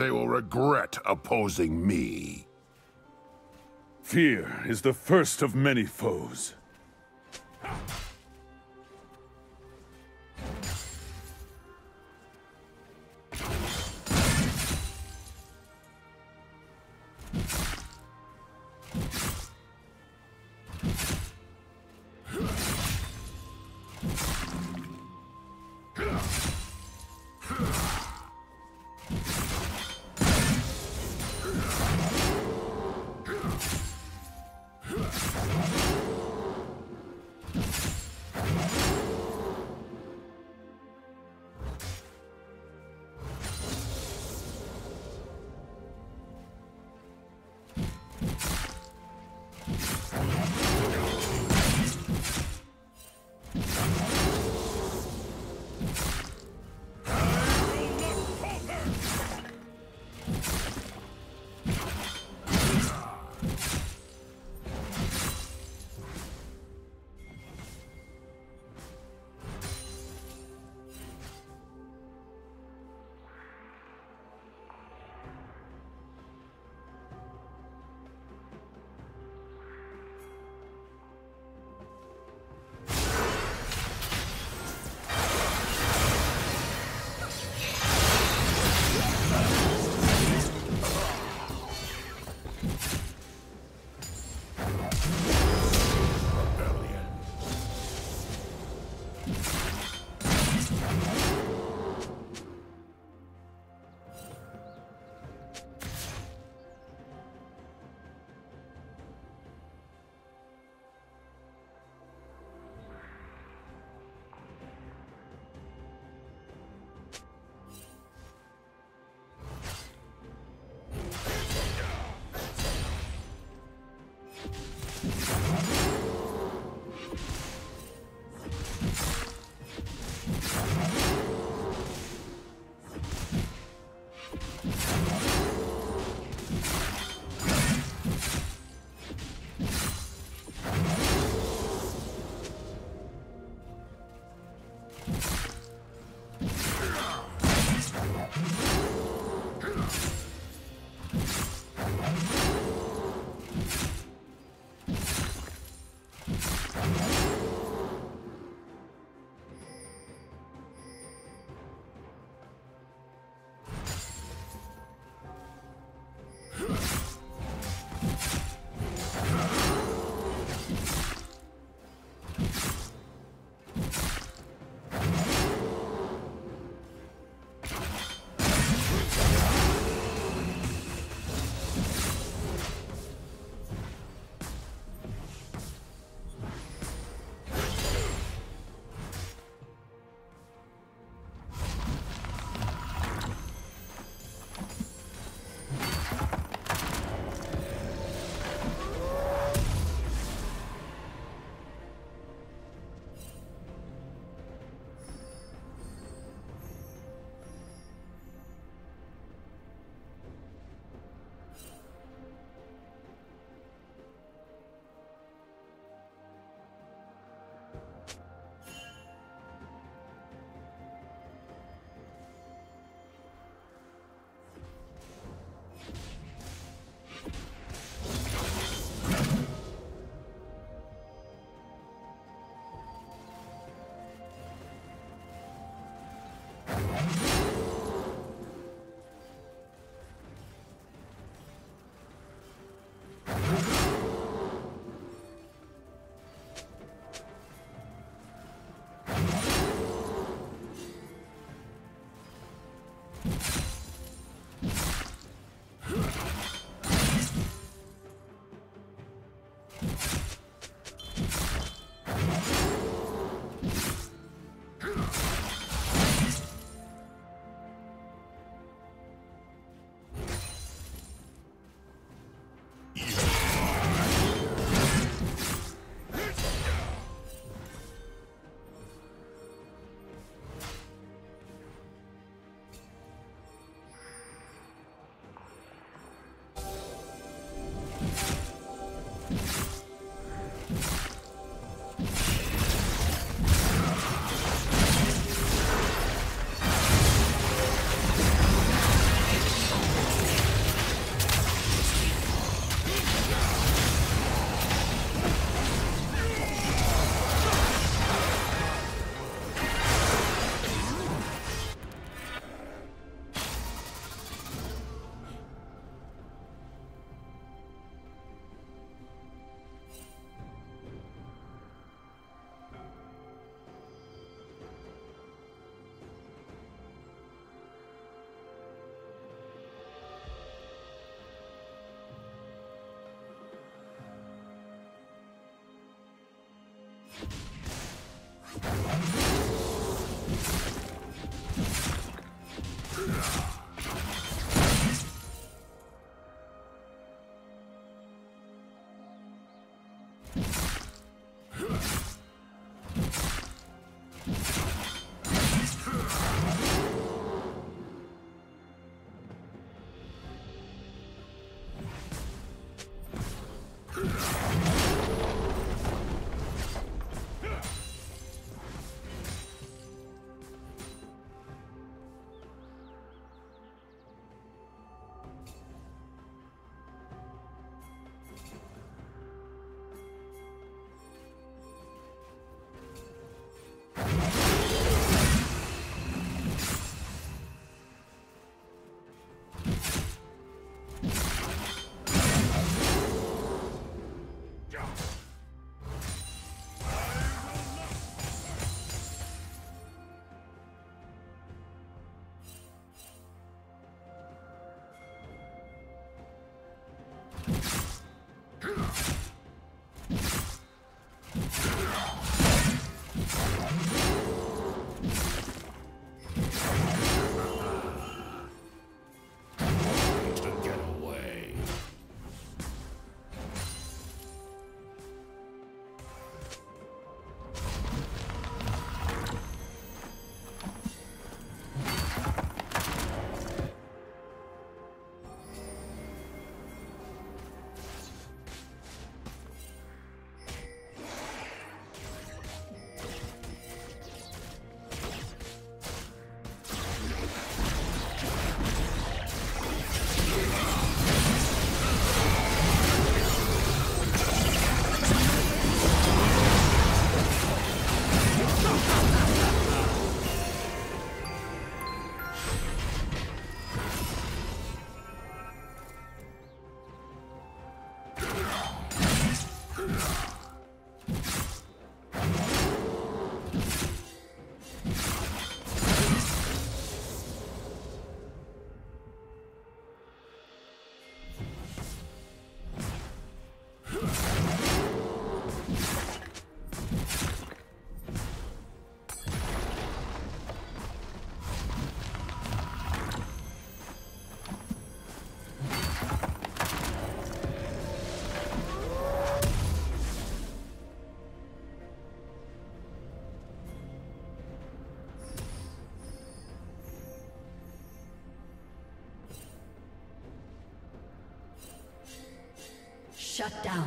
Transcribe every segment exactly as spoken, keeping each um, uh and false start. They will regret opposing me. Fear is the first of many foes. Shut down.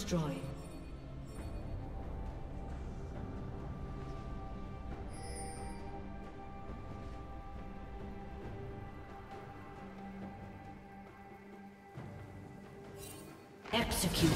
Destroyed. Executed.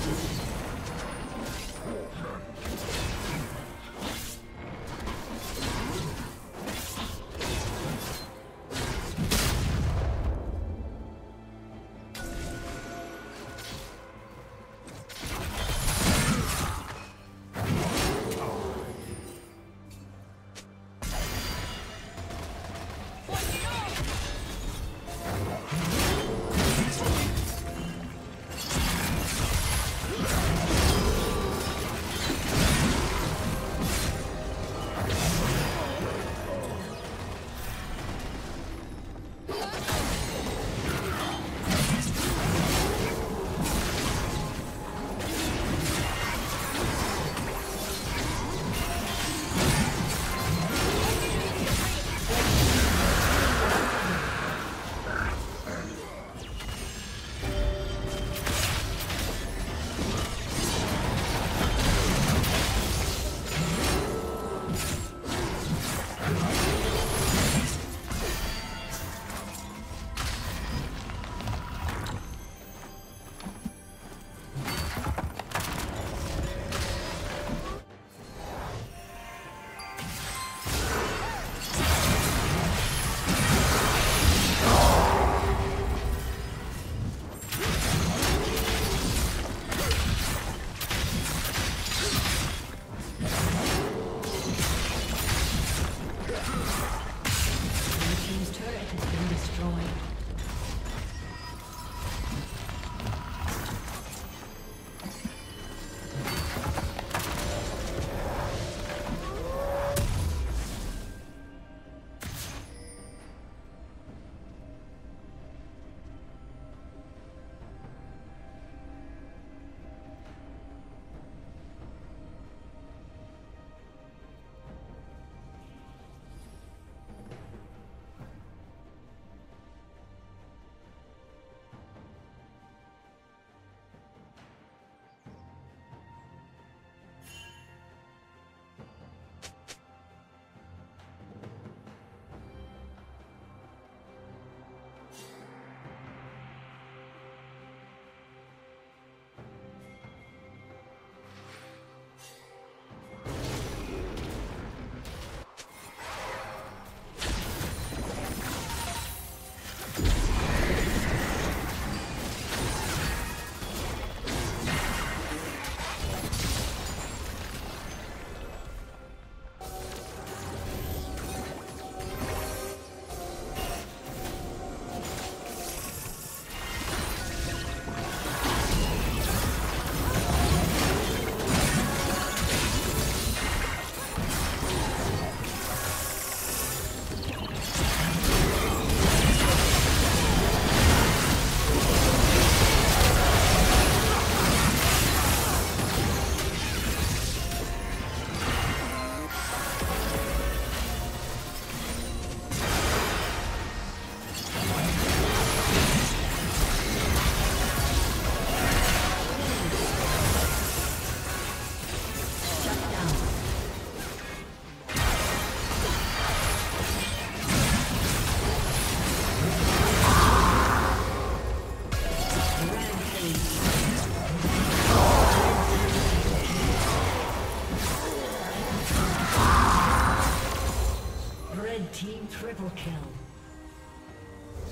kill.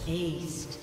Aced.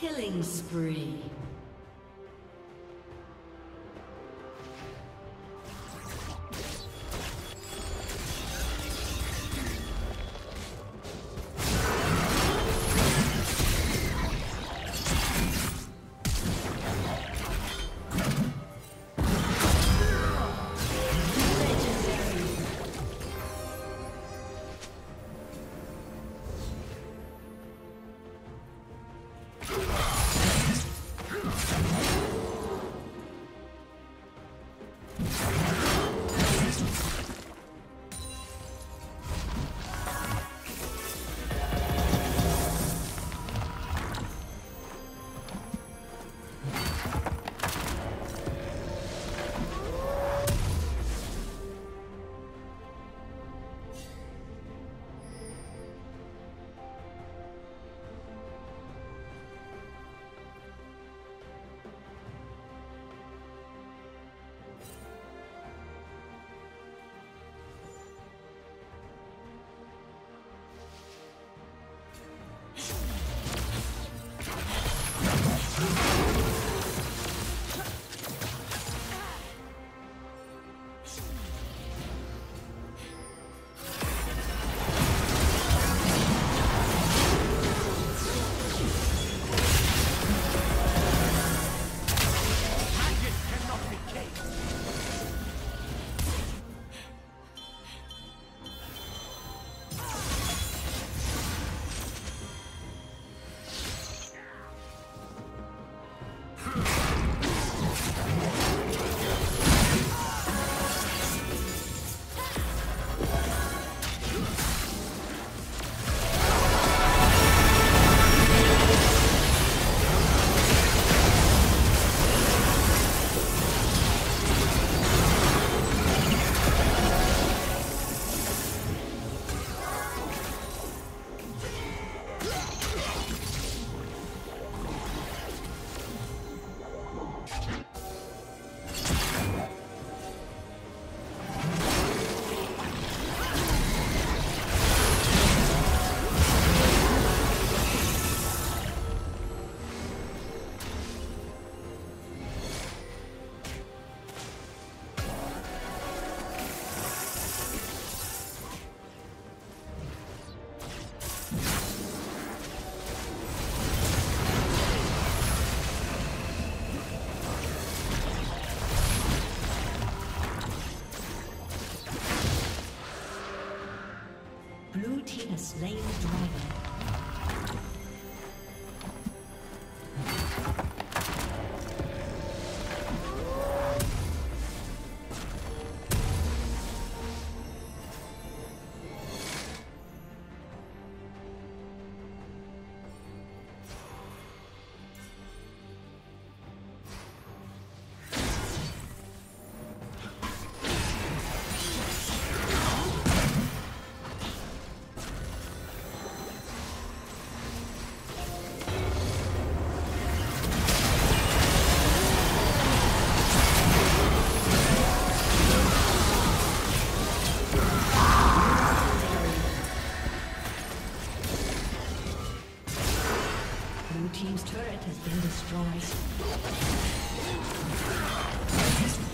Killing spree. Slain the dragon. Blue team's turret has been destroyed.